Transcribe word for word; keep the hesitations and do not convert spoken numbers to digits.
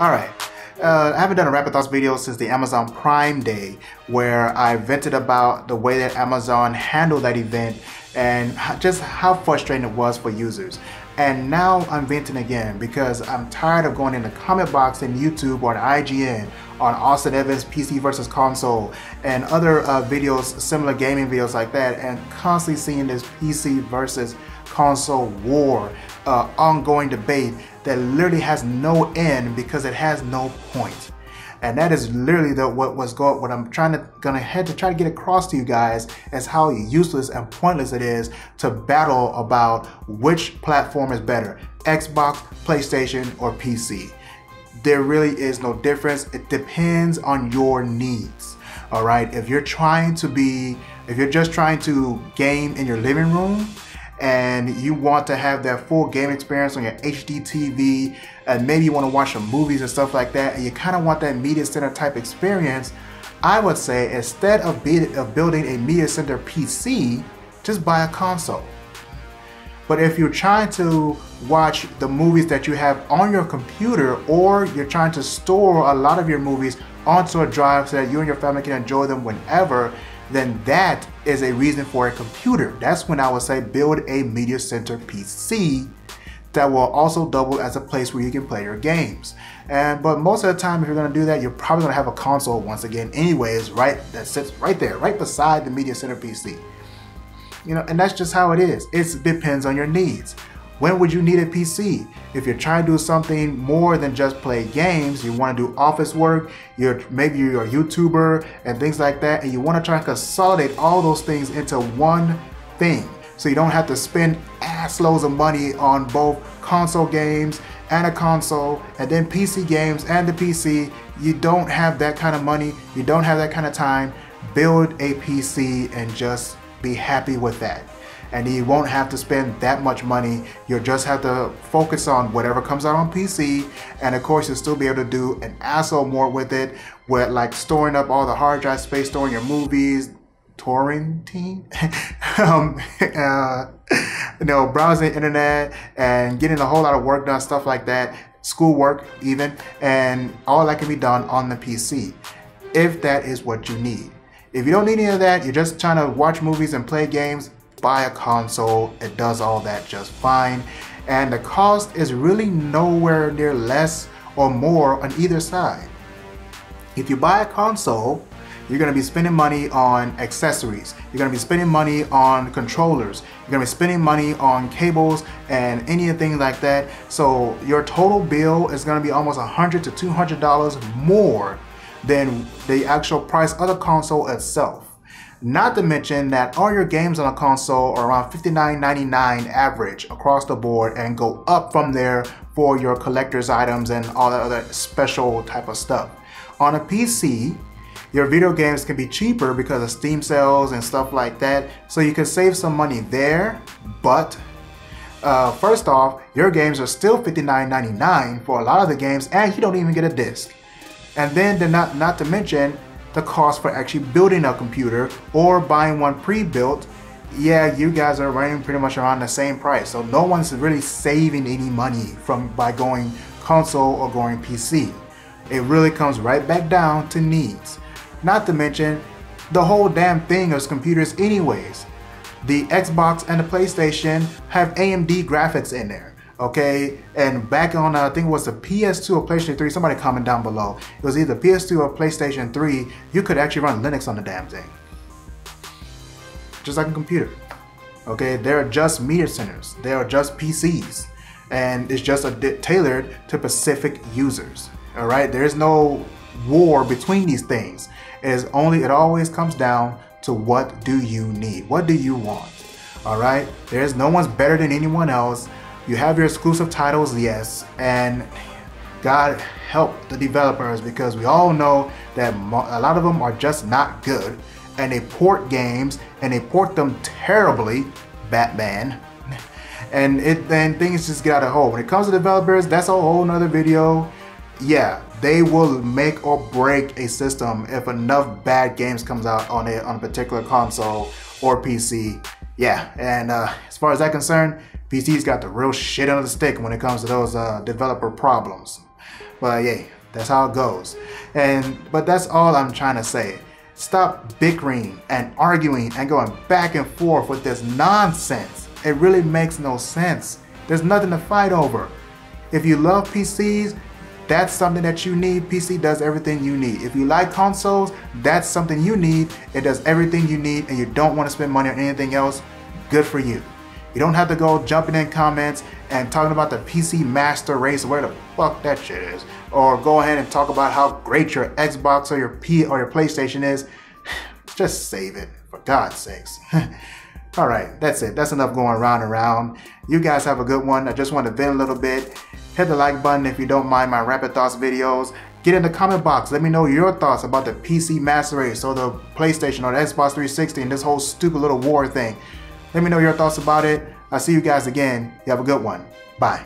Alright, uh, I haven't done a Rapid Thoughts video since the Amazon Prime Day, where I vented about the way that Amazon handled that event and just how frustrating it was for users. And now I'm venting again because I'm tired of going in the comment box in YouTube or on I G N on Austin Evans P C versus console and other uh, videos, similar gaming videos like that, and constantly seeing this P C versus console war, uh, ongoing debate that literally has no end because it has no point. And that is literally the, what was going. What I'm trying to gonna head to try to get across to you guys is how useless and pointless it is to battle about which platform is better: Xbox, PlayStation, or P C. There really is no difference. It depends on your needs. All right. If you're trying to be, if you're just trying to game in your living room, and you want to have that full game experience on your H D T V, and maybe you want to watch some movies and stuff like that, and you kind of want that media center type experience, I would say instead of, be, of building a media center P C, just buy a console. But if you're trying to watch the movies that you have on your computer, or you're trying to store a lot of your movies onto a drive so that you and your family can enjoy them whenever, then that is a reason for a computer. That's when I would say build a media center P C that will also double as a place where you can play your games. And but most of the time, if you're gonna do that, you're probably gonna have a console once again anyways, right? That sits right there, right beside the media center P C. You know, and that's just how it is. It depends on your needs. When would you need a P C? If you're trying to do something more than just play games, you want to do office work, you're maybe you're a YouTuber and things like that, and you want to try and consolidate all those things into one thing, so you don't have to spend ass loads of money on both console games and a console, and then P C games and the P C. You don't have that kind of money, you don't have that kind of time. Build a P C and just be happy with that. And you won't have to spend that much money. You'll just have to focus on whatever comes out on P C, and of course you'll still be able to do an asshole more with it, with like storing up all the hard drive space, storing your movies, torrenting, um, uh, you know, browsing the internet and getting a whole lot of work done, stuff like that, schoolwork even, and all that can be done on the P C, if that is what you need. If you don't need any of that, you're just trying to watch movies and play games, buy a console. It does all that just fine, and the cost is really nowhere near less or more on either side. If you buy a console, you're going to be spending money on accessories, you're going to be spending money on controllers, you're going to be spending money on cables and anything like that, so your total bill is going to be almost one hundred to two hundred dollars more than the actual price of the console itself. Not to mention that all your games on a console are around fifty-nine ninety-nine average across the board, and go up from there for your collector's items and all that other special type of stuff. On a P C, your video games can be cheaper because of Steam sales and stuff like that, so you can save some money there, but uh, first off, your games are still fifty-nine ninety-nine for a lot of the games, and you don't even get a disc. And then not, not to mention the cost for actually building a computer or buying one pre-built. Yeah, you guys are running pretty much around the same price, so no one's really saving any money from by going console or going P C. It really comes right back down to needs. Not to mention the whole damn thing is computers anyways. The Xbox and the PlayStation have A M D graphics in there. Okay, and back on uh, I think it was the P S two or PlayStation three, somebody comment down below, it was either P S two or PlayStation three, you could actually run Linux on the damn thing. Just like a computer. Okay, they're just media centers, they are just P Cs, and it's just a bit tailored to specific users. Alright, there is no war between these things. It is only, it always comes down to what do you need, what do you want. Alright, there is no one's better than anyone else. You have your exclusive titles, yes, and God help the developers, because we all know that a lot of them are just not good, and they port games, and they port them terribly, Batman, and it then things just get out of hold. When it comes to developers, that's a whole nother video. Yeah, they will make or break a system if enough bad games comes out on a, on a particular console or P C. Yeah, and uh, as far as that's concerned, P C's got the real shit under the stick when it comes to those uh, developer problems. But yeah, that's how it goes. And but that's all I'm trying to say. Stop bickering and arguing and going back and forth with this nonsense. It really makes no sense. There's nothing to fight over. If you love P Cs, that's something that you need. P C does everything you need. If you like consoles, that's something you need. It does everything you need, and you don't want to spend money on anything else. Good for you. You don't have to go jumping in comments and talking about the P C master race, where the fuck that shit is, or go ahead and talk about how great your Xbox or your P or your PlayStation is. Just save it, for God's sakes. All right, that's it. That's enough going round and round. You guys have a good one. I just want to vent a little bit. Hit the like button if you don't mind my rapid thoughts videos. Get in the comment box. Let me know your thoughts about the P C master race or the PlayStation or the Xbox three sixty and this whole stupid little war thing. Let me know your thoughts about it. I'll see you guys again. You have a good one. Bye.